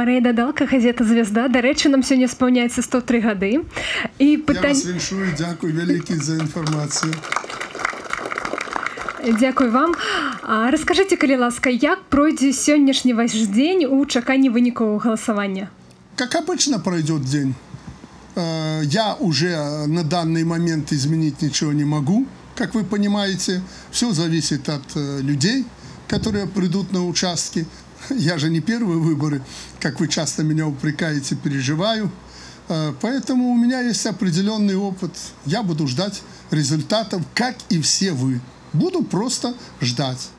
Марейда Далка, газета «Звезда». До речі, нам сьогодні сповняється 103 роки. І питання... Я вас віншую, дякую великий за інформацію. Дякую вам. Розкажіть, коли ласка, як пройде сьогоднішній ваш день у чеканні винікового голосування? Как обычно пройдет день. Я уже на данный момент изменить ничего не могу, как вы понимаете. Все зависит от людей, которые придут на участки. Я же не первые выборы, как вы часто меня упрекаете, переживаю. Поэтому у меня есть определенный опыт. Я буду ждать результатов, как и все вы. Буду просто ждать.